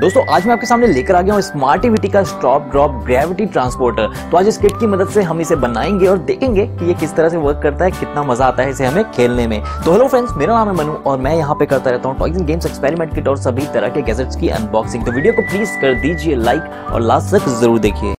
दोस्तों आज मैं आपके सामने लेकर आ गया हूँ स्मार्टिविटी का स्टॉप ड्रॉप ग्रेविटी ट्रांसपोर्टर। तो आज इस किट की मदद से हम इसे बनाएंगे और देखेंगे कि ये किस तरह से वर्क करता है, कितना मजा आता है इसे हमें खेलने में। तो हेलो फ्रेंड्स, मेरा नाम है मनु और मैं यहाँ पे करता रहता हूँ toys and games, experiment kit और सभी तरह के गैजेट्स की अनबॉक्सिंग। तो वीडियो को प्लीज कर दीजिए लाइक और लास्ट तक जरूर देखिए।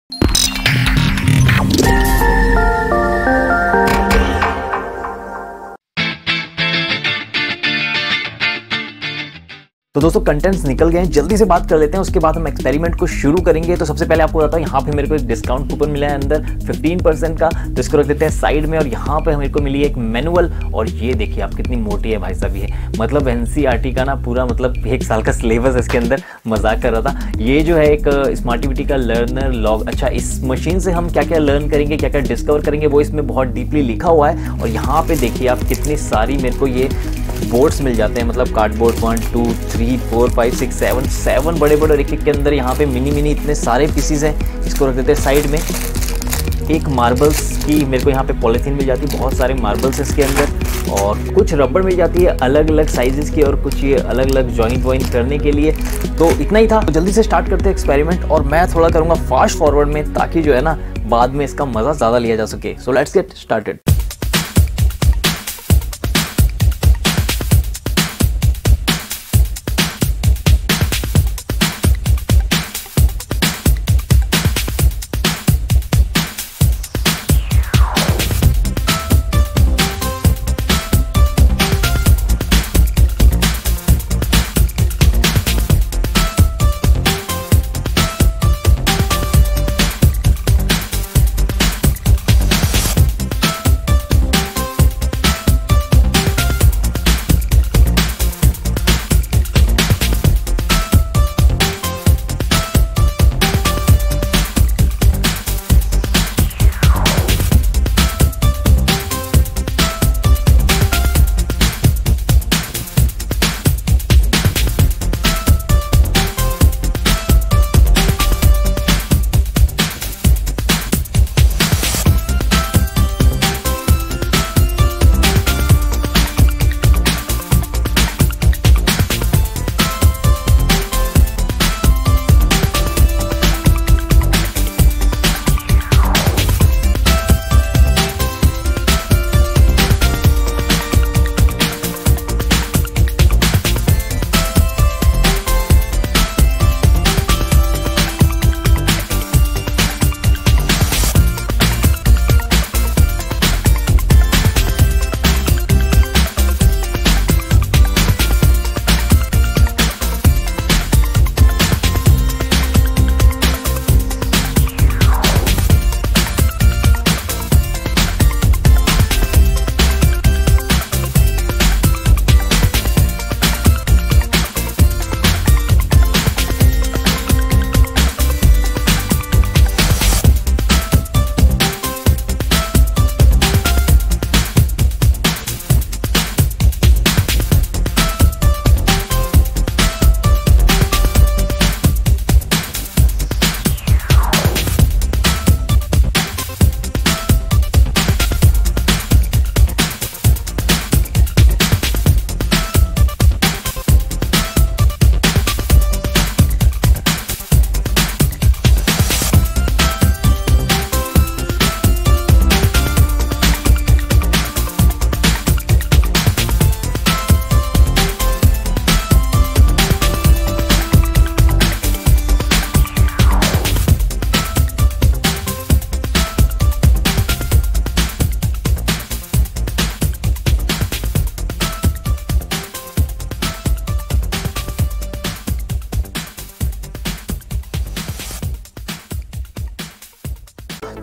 तो दोस्तों कंटेंट्स निकल गए हैं, जल्दी से बात कर लेते हैं, उसके बाद हम एक्सपेरिमेंट को शुरू करेंगे। तो सबसे पहले आपको बताता हूँ, यहाँ पे मेरे को एक डिस्काउंट कूपन मिला है अंदर 15% का, तो इसको रख देते हैं साइड में। और यहाँ पे मेरे को मिली है एक मैनुअल, और ये देखिए आप कितनी मोटी है भाई साहब, ये मतलब NCERT का ना पूरा मतलब एक साल का सिलेबस इसके अंदर, मजाक कर रहा था। ये जो है एक स्मार्टिविटी का लर्नर लॉग। अच्छा, इस मशीन से हम क्या क्या लर्न करेंगे, क्या क्या डिस्कवर करेंगे, वो इसमें बहुत डीपली लिखा हुआ है। और यहाँ पे देखिए आप कितनी सारी मेरे को ये बोर्ड्स मिल जाते हैं, मतलब कार्डबोर्ड 1 2 3 4 5 6 7 बड़े एक एक के अंदर यहाँ पे मिनी इतने सारे पीसीज हैं। इसको रख देते हैं साइड में। एक मार्बल्स की मेरे को यहाँ पे पॉलीथीन मिल जाती है, बहुत सारे मार्बल्स इसके अंदर, और कुछ रबड़ मिल जाती है अलग अलग साइजेस की, और कुछ ये अलग अलग जॉइंट वॉइंट करने के लिए। तो इतना ही था, तो जल्दी से स्टार्ट करते हैं एक्सपेरिमेंट। और मैं थोड़ा करूँगा फास्ट फॉरवर्ड में, ताकि जो है ना बाद में इसका मज़ा ज़्यादा लिया जा सके। So let's get started.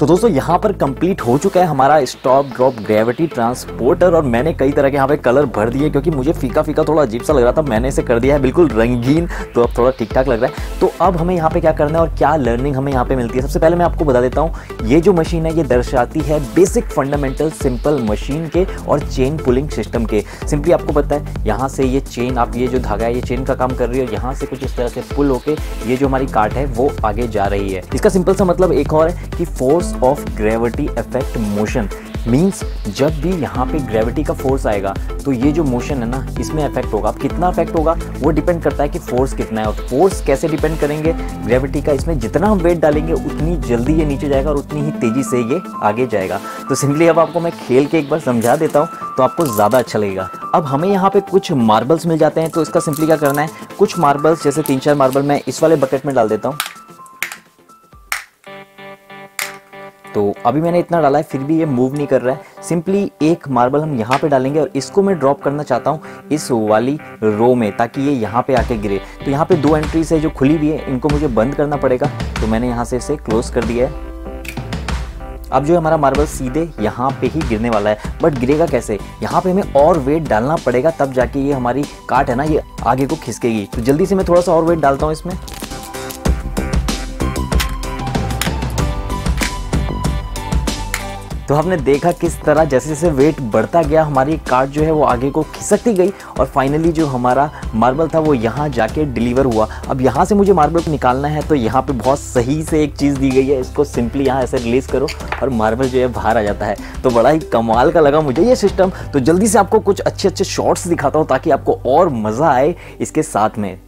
तो दोस्तों यहाँ पर कंप्लीट हो चुका है हमारा स्टॉप ड्रॉप ग्रेविटी ट्रांसपोर्टर। और मैंने कई तरह के यहाँ पे कलर भर दिए, क्योंकि मुझे फीका फीका थोड़ा अजीब सा लग रहा था, मैंने इसे कर दिया है बिल्कुल रंगीन, तो अब थोड़ा ठीक ठाक लग रहा है। तो अब हमें यहाँ पे क्या करना है और क्या लर्निंग हमें यहाँ पे मिलती है, सबसे पहले मैं आपको बता देता हूँ। ये जो मशीन है ये दर्शाती है बेसिक फंडामेंटल सिंपल मशीन के और चेन पुलिंग सिस्टम के। सिंपली आपको पता है यहाँ से ये चेन, आप ये जो धागा है ये चेन का काम कर रही है, और यहाँ से कुछ इस तरह से पुल होकर ये जो हमारी कार्ट है वो आगे जा रही है। इसका सिंपल सा मतलब एक और है कि force of gravity affect motion. Means जब भी यहाँ पे ग्रेविटी का फोर्स आएगा तो ये जो मोशन है ना इसमें इफेक्ट होगा। अब कितना इफेक्ट होगा वो डिपेंड करता है कि फोर्स कितना है, और फोर्स कैसे डिपेंड करेंगे ग्रेविटी का। इसमें जितना हम वेट डालेंगे उतनी जल्दी ये नीचे जाएगा और उतनी ही तेज़ी से ये आगे जाएगा। तो सिंपली अब आपको मैं खेल के एक बार समझा देता हूँ तो आपको ज़्यादा अच्छा लगेगा। अब हमें यहाँ पे कुछ मार्बल्स मिल जाते हैं, तो इसका सिंपली क्या करना है, कुछ मार्बल्स जैसे 3-4 मार्बल मैं इस वाले बकेट में डाल देता हूँ। तो अभी मैंने इतना डाला है फिर भी ये मूव नहीं कर रहा है। सिंपली एक मार्बल हम यहाँ पे डालेंगे और इसको मैं ड्रॉप करना चाहता हूँ इस वाली रो में ताकि ये यहाँ पे आके गिरे। तो यहाँ पे 2 एंट्रीज है जो खुली हुई है, इनको मुझे बंद करना पड़ेगा। तो मैंने यहाँ से इसे क्लोज कर दिया है। अब जो हमारा मार्बल सीधे यहाँ पे ही गिरने वाला है, बट गिरेगा कैसे, यहाँ पे हमें और वेट डालना पड़ेगा तब जाके ये हमारी काट है ना ये आगे को खिसकेगी। तो जल्दी से मैं थोड़ा सा और वेट डालता हूँ इसमें। तो हमने देखा किस तरह जैसे जैसे वेट बढ़ता गया हमारी कार्ट जो है वो आगे को खिसकती गई और फाइनली जो हमारा मार्बल था वो यहाँ जाके डिलीवर हुआ। अब यहाँ से मुझे मार्बल निकालना है, तो यहाँ पे बहुत सही से एक चीज़ दी गई है, इसको सिंपली यहाँ ऐसे रिलीज करो और मार्बल जो है बाहर आ जाता है। तो बड़ा ही कमाल का लगा मुझे ये सिस्टम। तो जल्दी से आपको कुछ अच्छे अच्छे शॉट्स दिखाता हूँ ताकि आपको और मज़ा आए इसके साथ में।